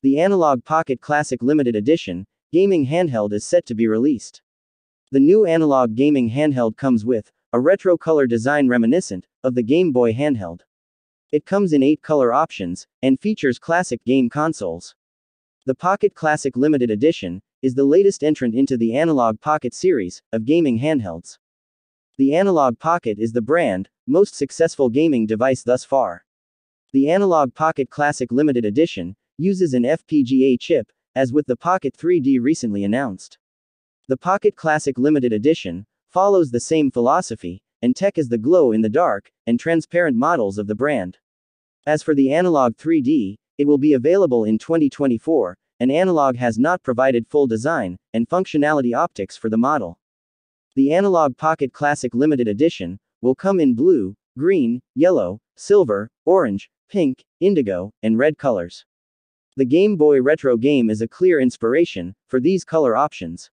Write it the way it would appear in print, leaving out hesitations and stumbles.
The Analogue Pocket Classic Limited Edition gaming handheld is set to be released. The new Analogue gaming handheld comes with a retro color design reminiscent of the Game Boy handheld. It comes in 8 color options and features classic game consoles. The Pocket Classic Limited Edition is the latest entrant into the Analogue Pocket series of gaming handhelds. The Analogue Pocket is the brand's most successful gaming device thus far. The Analogue Pocket Classic Limited Edition uses an FPGA chip, as with the Pocket 3D recently announced. The Pocket Classic Limited Edition follows the same philosophy and tech as the glow-in-the-dark and transparent models of the brand. As for the Analogue 3D, it will be available in 2024, and Analogue has not provided full design and functionality optics for the model. The Analogue Pocket Classic Limited Edition will come in blue, green, yellow, silver, orange, pink, indigo, and red colors. The Game Boy retro game is a clear inspiration for these color options.